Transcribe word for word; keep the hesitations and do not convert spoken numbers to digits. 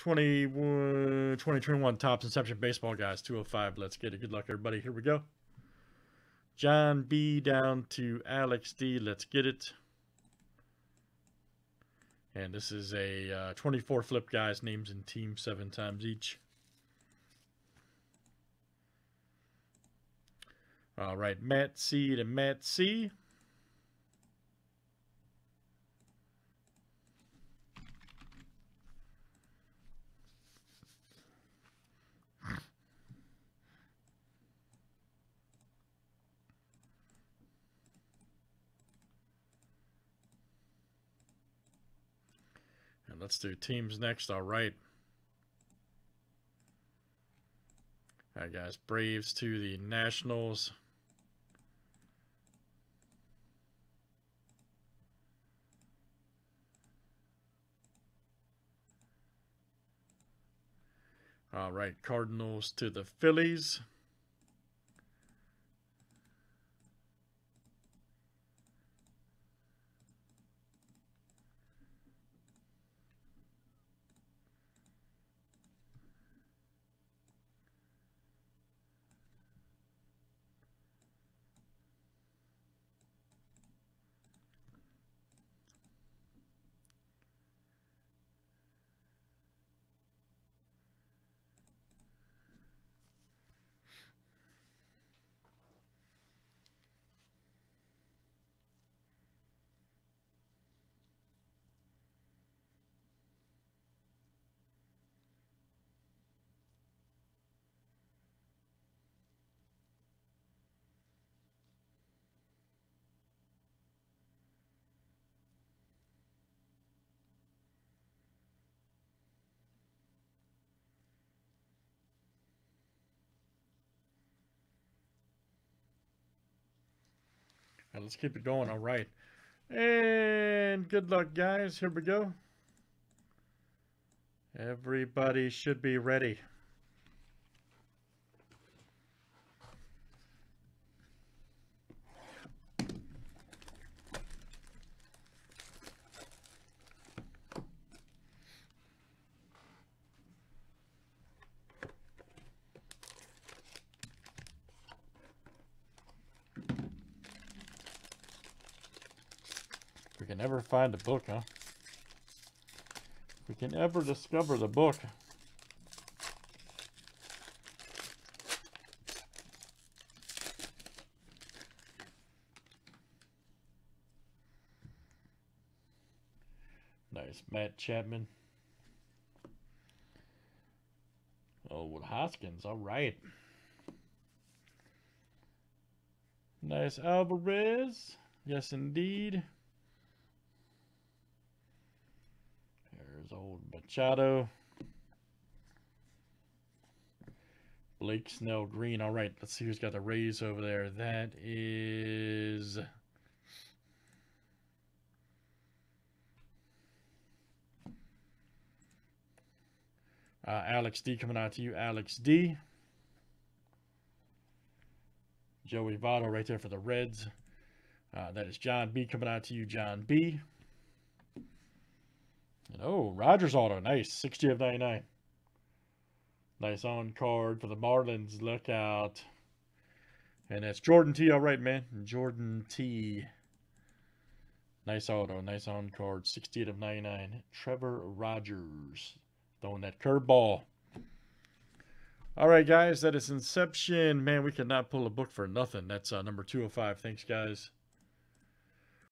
twenty twenty-one Topps Inception Baseball Guys two oh five. Let's get it. Good luck, everybody. Here we go. John B down to Alex D. Let's get it. And this is a uh, twenty-four flip, guys. Names and teams seven times each. All right, Matt C to Matt C. Let's do teams next. All right. All right, guys. Braves to the Nationals. All right. Cardinals to the Phillies. All right, let's keep it going. All right. And good luck, guys. Here we go. Everybody should be ready. We can never find a book, huh? We can ever discover the book. Nice, Matt Chapman. Oh, with Hoskins, all right. Nice, Alvarez. Yes, indeed. Old Machado. Blake Snell green. All right, let's see who's got the Rays over there. That is uh, Alex D coming out to you. Alex D. Joey Votto right there for the Reds. Uh, that is John B coming out to you. John B. Oh, Rogers auto. Nice. sixty of ninety-nine. Nice on card for the Marlins. Look out. And that's Jordan T. All right, man. Jordan T. Nice auto. Nice on card. sixty-eight of ninety-nine. Trevor Rogers. Throwing that curveball. All right, guys. That is Inception. Man, we could not pull a book for nothing. That's uh, number two oh five. Thanks, guys.